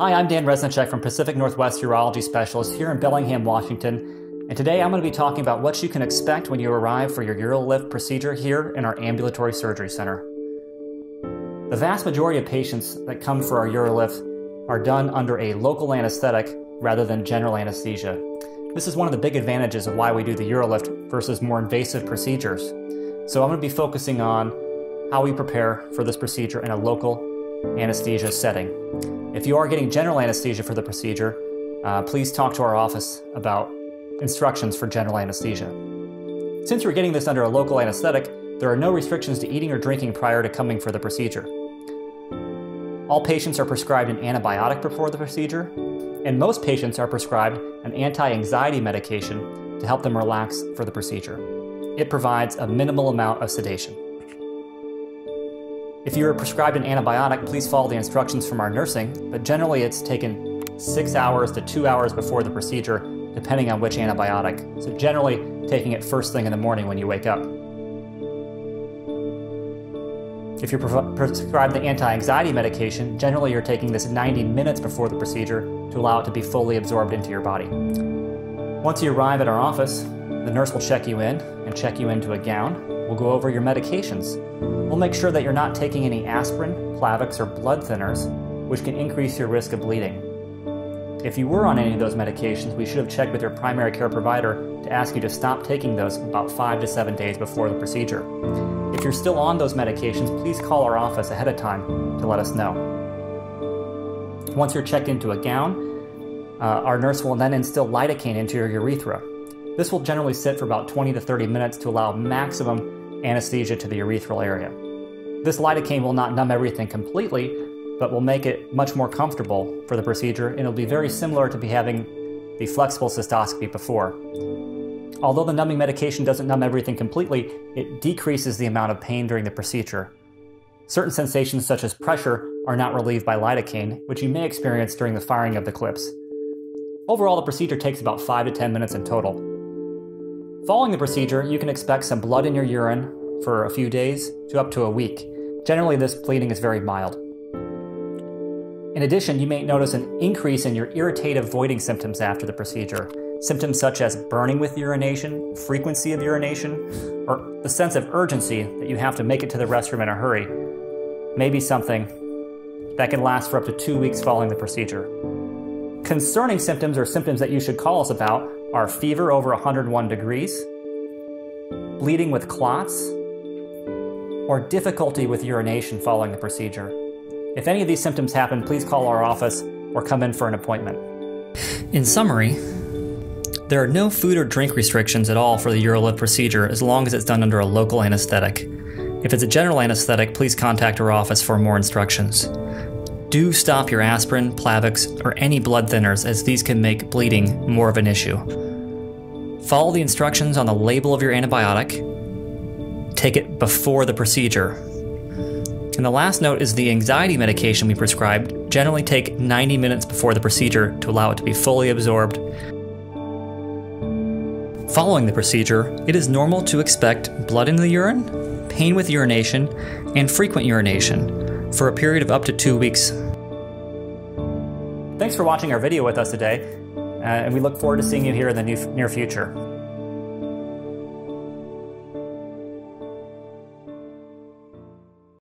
Hi, I'm Dan Reznicek from Pacific Northwest Urology Specialists here in Bellingham, Washington, and today I'm going to be talking about what you can expect when you arrive for your Urolift procedure here in our ambulatory surgery center. The vast majority of patients that come for our Urolift are done under a local anesthetic rather than general anesthesia. This is one of the big advantages of why we do the Urolift versus more invasive procedures. So I'm going to be focusing on how we prepare for this procedure in a local anesthesia setting. If you are getting general anesthesia for the procedure, please talk to our office about instructions for general anesthesia. Since you're getting this under a local anesthetic, there are no restrictions to eating or drinking prior to coming for the procedure. All patients are prescribed an antibiotic before the procedure, and most patients are prescribed an anti-anxiety medication to help them relax for the procedure. It provides a minimal amount of sedation. If you are prescribed an antibiotic, please follow the instructions from our nursing, but generally it's taken 6 hours to 2 hours before the procedure, depending on which antibiotic. So generally taking it first thing in the morning when you wake up. If you're prescribed the anti-anxiety medication, generally you're taking this 90 minutes before the procedure to allow it to be fully absorbed into your body. Once you arrive at our office, the nurse will check you in and check you into a gown. We'll go over your medications. We'll make sure that you're not taking any aspirin, Plavix, or blood thinners, which can increase your risk of bleeding. If you were on any of those medications, we should have checked with your primary care provider to ask you to stop taking those about 5 to 7 days before the procedure. If you're still on those medications, please call our office ahead of time to let us know. Once you're checked into a gown, our nurse will then instill lidocaine into your urethra. This will generally sit for about 20 to 30 minutes to allow maximum anesthesia to the urethral area. This lidocaine will not numb everything completely, but will make it much more comfortable for the procedure, and it'll be very similar to having the flexible cystoscopy before. Although the numbing medication doesn't numb everything completely, it decreases the amount of pain during the procedure. Certain sensations such as pressure are not relieved by lidocaine, which you may experience during the firing of the clips. Overall, the procedure takes about 5 to 10 minutes in total. Following the procedure, you can expect some blood in your urine for a few days to up to a week. Generally, this bleeding is very mild. In addition, you may notice an increase in your irritative voiding symptoms after the procedure. Symptoms such as burning with urination, frequency of urination, or the sense of urgency that you have to make it to the restroom in a hurry may be something that can last for up to 2 weeks following the procedure. Concerning symptoms or symptoms that you should call us about are fever over 101 degrees, bleeding with clots, or difficulty with urination following the procedure. If any of these symptoms happen, please call our office or come in for an appointment. In summary, there are no food or drink restrictions at all for the Urolift procedure as long as it's done under a local anesthetic. If it's a general anesthetic, please contact our office for more instructions. Do stop your aspirin, Plavix, or any blood thinners, as these can make bleeding more of an issue. Follow the instructions on the label of your antibiotic. Take it before the procedure. And the last note is the anxiety medication we prescribed. Generally take 90 minutes before the procedure to allow it to be fully absorbed. Following the procedure, it is normal to expect blood in the urine, pain with urination, and frequent urination for a period of up to 2 weeks. Thanks for watching our video with us today, and we look forward to seeing you here in the near future.